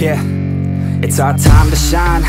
Yeah, it's our time to shine.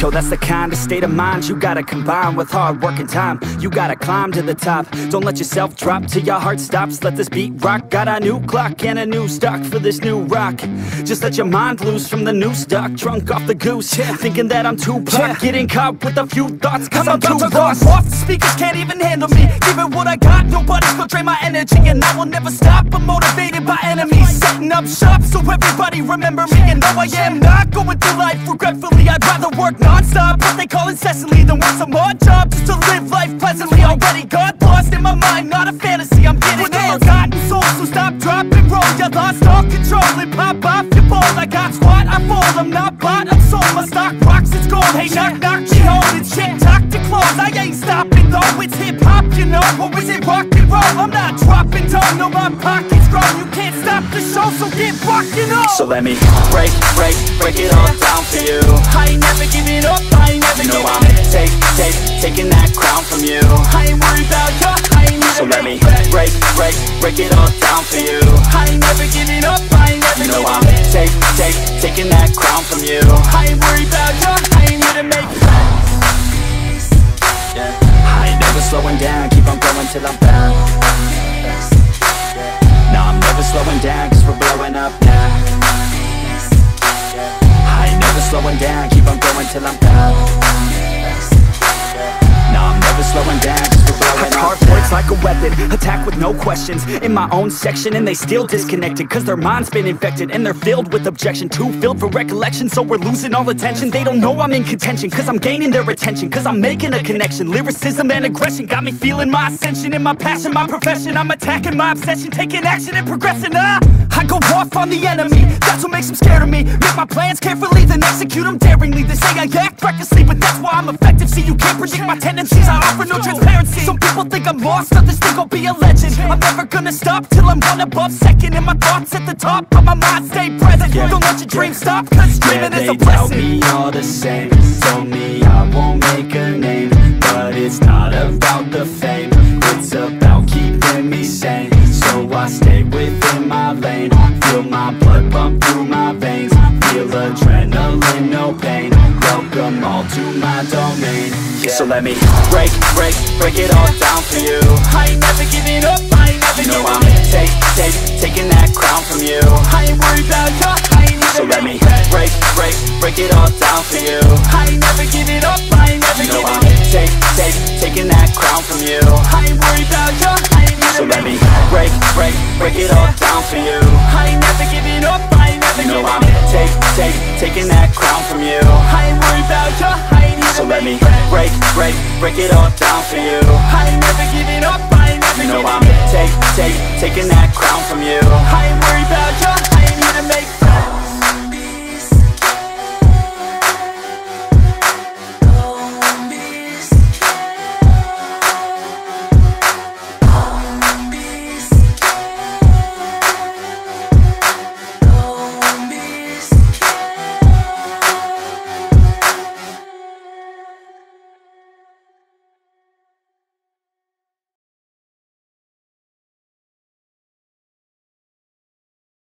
Yo, that's the kind of state of mind you gotta combine with hard work and time. You gotta climb to the top. Don't let yourself drop till your heart stops. Let this beat rock. Got a new clock and a new stock for this new rock. Just let your mind loose from the new stock. Drunk off the goose, yeah. Thinking that I'm too pop, yeah. Getting caught with a few thoughts, cause I'm too lost. Off the speakers can't even handle me. Giving what I got, nobody's gonna drain my energy. And I will never stop, I'm motivated by enemies. Setting up shop so everybody remember me. And though I am not going through life regretfully, I'd rather work non-stop, what they call incessantly, then want some more job just to live life pleasantly. Already got lost in my mind, not a fantasy, I'm getting with all forgotten souls, so stop, drop, and roll. You lost all control and pop off your ball. I got squat, I fall, I'm not bought, I'm sold. My stock rocks, it's gold, hey, knock, knock, she holding shit, talk to close. I ain't stopping though, it's hip-hop, you know, or is it rock and roll? I'm not dropping down, no, my pocket's grown. You can't stop the show, so get rockin' up. So let me break it all down for you. I ain't never giving up, I ain't never giving up. You know I'm taking that crown from you. I ain't worried about ya, I ain't never. So let me break it all down for you. I ain't never giving up, I ain't never. You know I'm taking that crown from you. I ain't worried about ya, I ain't here to make friends, yeah. I ain't never slowing down, keep on going till I'm found. Nah, I'm never slowing down, cause we're blowing up now. I ain't never slowing down, keep on going till I'm down. Nah, I'm never slowing down, just for blowing up. I carve words like a weapon, attack with no questions. In my own section, and they still disconnected, cause their mind's been infected, and they're filled with objection. Too filled for recollection, so we're losing all attention. They don't know I'm in contention, cause I'm gaining their attention. Cause I'm making a connection, lyricism and aggression got me feeling my ascension, and my passion, my profession. I'm attacking my obsession, taking action and progressing. I go off on the enemy, that's what makes them scared of me. Make my plans carefully, then execute them daringly. They say I act recklessly, but that's why I'm effective. See, you can't predict my tendencies, I offer no transparency. Some people think I'm lost, others think I'll be a legend. I'm never gonna stop till I'm one above second, and my thoughts at the top, but my mind stay present, yeah. Don't let your dreams stop, cause dreaming is a blessing. They tell me all the same, told me I won't make a name. But it's not about the fame, it's about keeping me sane. So I stay within my lane, feel my blood pump through my veins, feel adrenaline, no pain, welcome all to my domain, yeah. So let me break it all down for you. I ain't never giving up, I ain't never giving up. You know I'm taking that crown from you. I ain't worried about ya, I ain't never. So let me break it all down for you. I ain't never giving up, I ain't never giving up. You know I'm taking that crown from you. I ain't worried about ya, I ain't never. So let me break it all down for you. I ain't never giving up, I ain't never giving up. You know I'm taking that crown from you. I ain't worried about ya, I ain't never. So let me break it all down for you. I ain't never giving up, I ain't never giving up. You know I'm taking that crown from you. I ain't